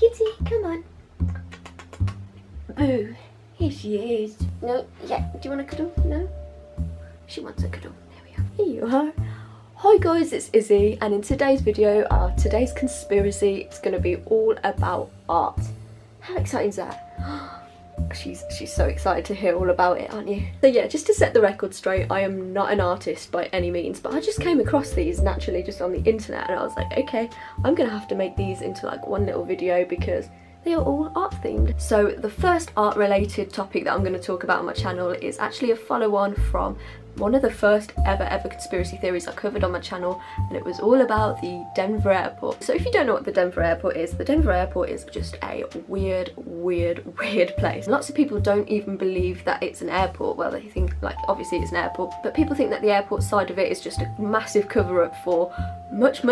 Kitty, come on. Boo, here she is. No, yeah, do you want a cuddle? No? She wants a cuddle. There we are. Here you are. Hi guys, it's Izzy, and in today's video, today's conspiracy is going to be all about art. How exciting is that? She's so excited to hear all about it, aren't you? So yeah, just to set the record straight, I am not an artist by any means, but I just came across these naturally just on the internet, and I was like, okay, I'm gonna have to make these into like one little video because they are all art themed. So the first art related topic that I'm going to talk about on my channel is actually a follow on from one of the first ever conspiracy theories I covered on my channel, and it was all about the Denver Airport. So if you don't know what the Denver Airport is just a weird place. Lots of people don't even believe that it's an airport. Well, they think, like, obviously it's an airport, but people think that the airport side of it is just a massive cover up for much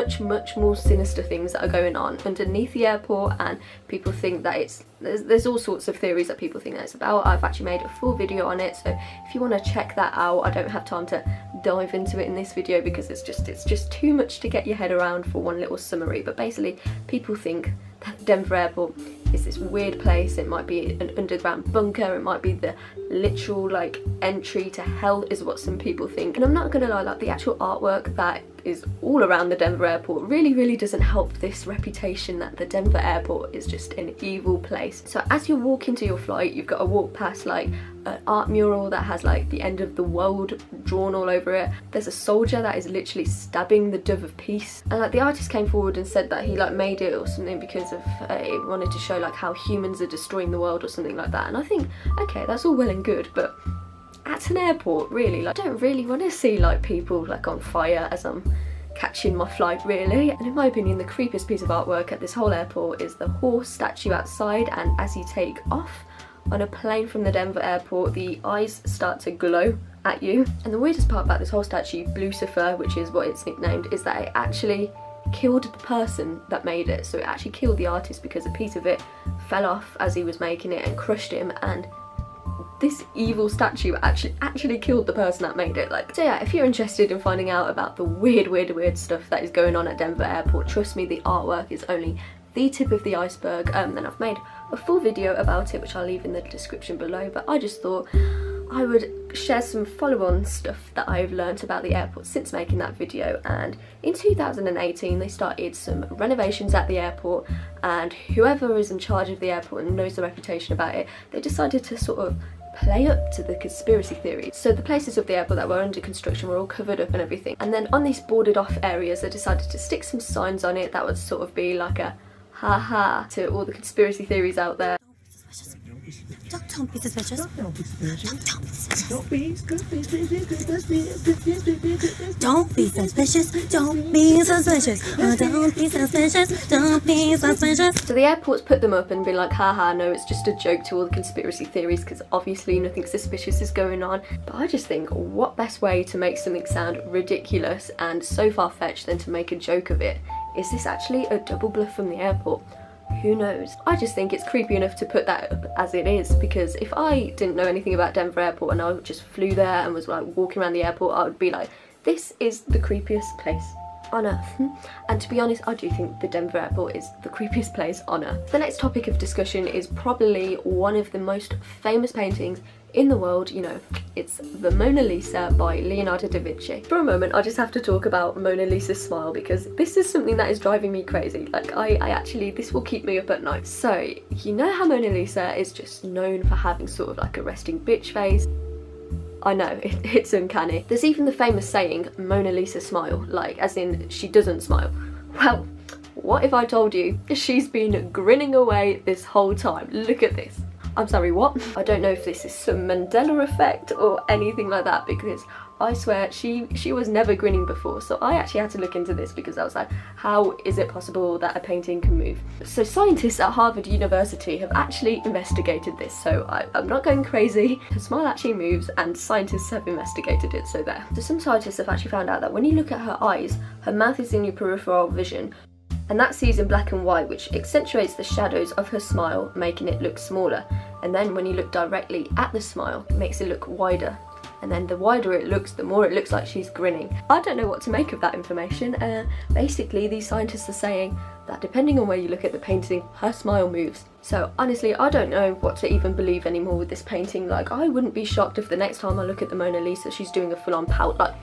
more sinister things that are going on underneath the airport, and people think that it's there's all sorts of theories that people think that it's about. I've actually made a full video on it, so if you want to check that out, I don't have time to dive into it in this video because it's just too much to get your head around for one little summary. But basically, people think that Denver Airport is this weird place. It might be an underground bunker, it might be the literal like entry to hell is what some people think. And I'm not gonna lie, like the actual artwork that is all around the Denver Airport really doesn't help this reputation that the Denver Airport is just an evil place. So as you walk into your flight, you've got to walk past like an art mural that has like the end of the world drawn all over it. There's a soldier that is literally stabbing the dove of peace, and like the artist came forward and said that he like made it or something because of it wanted to show like how humans are destroying the world or something like that. And I think, okay, that's all well and good, but at an airport, really, like I don't really want to see like people like on fire as I'm catching my flight, really. And in my opinion, the creepiest piece of artwork at this whole airport is the horse statue outside, and as you take off on a plane from the Denver Airport, the eyes start to glow at you. And the weirdest part about this whole statue, Blucifer, which is what it's nicknamed, is that it actually killed the person that made it. So it actually killed the artist because a piece of it fell off as he was making it and crushed him, and this evil statue actually killed the person that made it. Like, so yeah, if you're interested in finding out about the weird stuff that is going on at Denver Airport, trust me, the artwork is only the tip of the iceberg. Then I've made a full video about it, which I'll leave in the description below, but I just thought I would share some follow-on stuff that I've learnt about the airport since making that video. And in 2018 they started some renovations at the airport, and whoever is in charge of the airport and knows the reputation about it, they decided to sort of play up to the conspiracy theory. So the places of the airport that were under construction were all covered up and everything, and then on these boarded off areas they decided to stick some signs on it that would sort of be like a ha-ha to all the conspiracy theories out there. Don't be suspicious. Don't be suspicious. Don't be suspicious. Don't be suspicious. Don't be suspicious. Don't be suspicious. Don't be suspicious. So the airport's put them up and been like, haha, no, it's just a joke to all the conspiracy theories because obviously nothing suspicious is going on. But I just think, what best way to make something sound ridiculous and so far-fetched than to make a joke of it? Is this actually a double bluff from the airport? Who knows? I just think it's creepy enough to put that up as it is, because if I didn't know anything about Denver Airport and I just flew there and was like walking around the airport, I would be like, this is the creepiest place on earth. And to be honest, I do think the Denver Airport is the creepiest place on earth. The next topic of discussion is probably one of the most famous paintings in the world. You know, it's the Mona Lisa by Leonardo da Vinci. For a moment, I just have to talk about Mona Lisa's smile because this is something that is driving me crazy. Like, I actually, this will keep me up at night. So, you know how Mona Lisa is just known for having sort of like a resting bitch face? I know, it's uncanny. There's even the famous saying, Mona Lisa smile, like as in she doesn't smile. Well, what if I told you she's been grinning away this whole time? Look at this. I'm sorry, what? I don't know if this is some Mandela effect or anything like that, because I swear she was never grinning before. So I actually had to look into this because I was like, how is it possible that a painting can move? So scientists at Harvard University have actually investigated this, so I'm not going crazy. The smile actually moves, and scientists have investigated it, so there. So some scientists have actually found out that when you look at her eyes, her mouth is in your peripheral vision, and that sees in black and white, which accentuates the shadows of her smile, making it look smaller. And then when you look directly at the smile, it makes it look wider. and then the wider it looks, the more it looks like she's grinning. I don't know what to make of that information. Basically, these scientists are saying that depending on where you look at the painting, her smile moves. So honestly, I don't know what to even believe anymore with this painting. Like, I wouldn't be shocked if the next time I look at the Mona Lisa, she's doing a full-on pout. Like,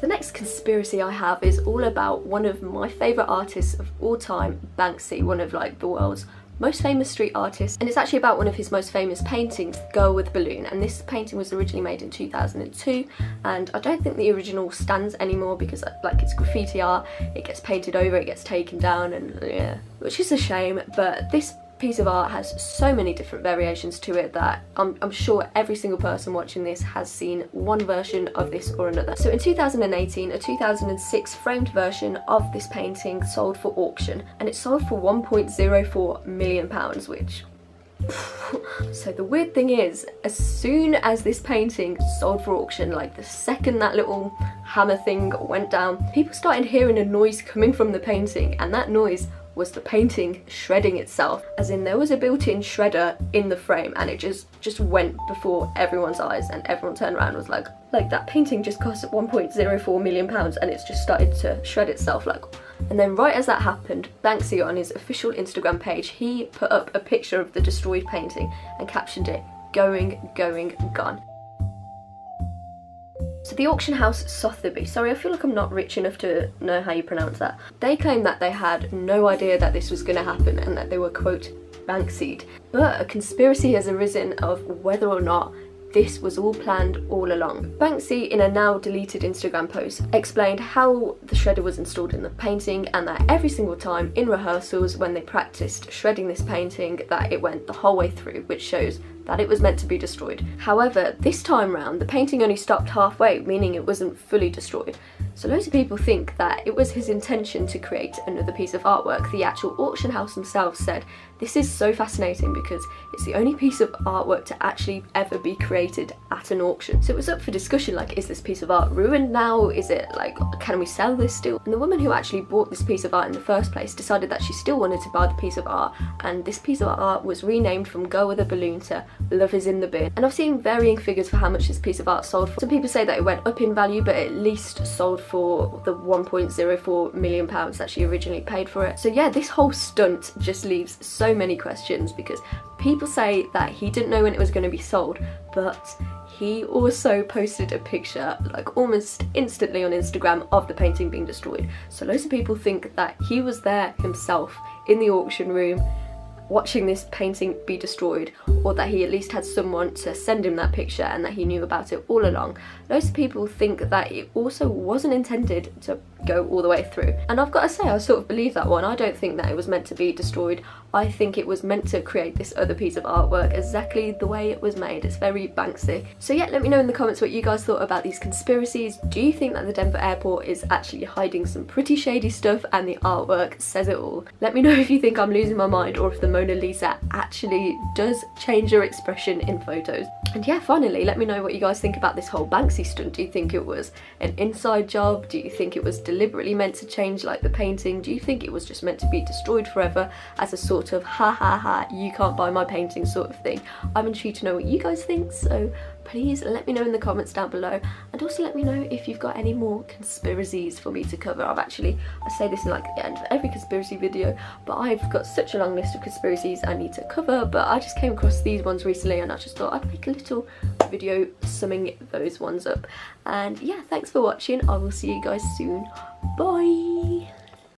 the next conspiracy I have is all about one of my favourite artists of all time, Banksy, one of like the world's most famous street artist, and it's actually about one of his most famous paintings, Girl with Balloon, and this painting was originally made in 2002, and I don't think the original stands anymore because like it's graffiti art, it gets painted over, it gets taken down, and yeah, which is a shame. But this piece of art has so many different variations to it that I'm sure every single person watching this has seen one version of this or another. So in 2018, a 2006 framed version of this painting sold for auction, and it sold for £1.04 million, which... So the weird thing is, as soon as this painting sold for auction, like the second that little hammer thing went down, people started hearing a noise coming from the painting, and that noise was the painting shredding itself, as in there was a built-in shredder in the frame, and it just went before everyone's eyes, and everyone turned around and was like that painting just cost £1.04 million and it's just started to shred itself, like. And then right as that happened, Banksy on his official Instagram page, he put up a picture of the destroyed painting and captioned it, "Going, going, gone." So the auction house Sotheby's, sorry, I feel like I'm not rich enough to know how you pronounce that, they claimed that they had no idea that this was going to happen and that they were, quote, Banksy'd. But a conspiracy has arisen of whether or not this was all planned all along. Banksy, in a now deleted Instagram post, explained how the shredder was installed in the painting and that every single time in rehearsals when they practiced shredding this painting, that it went the whole way through, which shows that it was meant to be destroyed. However, this time round, the painting only stopped halfway, meaning it wasn't fully destroyed. So loads of people think that it was his intention to create another piece of artwork. The actual auction house themselves said, "This is so fascinating because it's the only piece of artwork to actually ever be created at an auction." So it was up for discussion, like, is this piece of art ruined now? Is it, like, can we sell this still? And the woman who actually bought this piece of art in the first place decided that she still wanted to buy the piece of art, and this piece of art was renamed from Girl with a Balloon to Love is in the Bin. And I've seen varying figures for how much this piece of art sold for. Some people say that it went up in value, but at least sold for the £1.04 million that she originally paid for it. So yeah, this whole stunt just leaves so many questions, because people say that he didn't know when it was going to be sold, but he also posted a picture, like, almost instantly on Instagram of the painting being destroyed. So loads of people think that he was there himself in the auction room watching this painting be destroyed, or that he at least had someone to send him that picture and that he knew about it all along. Loads of people think that it also wasn't intended to go all the way through, and I've got to say, I sort of believe that one. I don't think that it was meant to be destroyed. I think it was meant to create this other piece of artwork exactly the way it was made. It's very Banksy. So yeah, let me know in the comments what you guys thought about these conspiracies. Do you think that the Denver airport is actually hiding some pretty shady stuff and the artwork says it all? Let me know if you think I'm losing my mind, or if the Mona Lisa actually does change her expression in photos. And yeah, finally, let me know what you guys think about this whole Banksy stunt. Do you think it was an inside job? Do you think it was deliberately meant to change, like, the painting? Do you think it was just meant to be destroyed forever as a sort of ha ha ha, you can't buy my painting sort of thing? I'm intrigued to know what you guys think, so please let me know in the comments down below, and also let me know if you've got any more conspiracies for me to cover. I say this in, like, the end of every conspiracy video, but I've got such a long list of conspiracies I need to cover, but I just came across these ones recently and I just thought I'd make a little video summing those ones up. And yeah, thanks for watching. I will see you guys soon. Bye!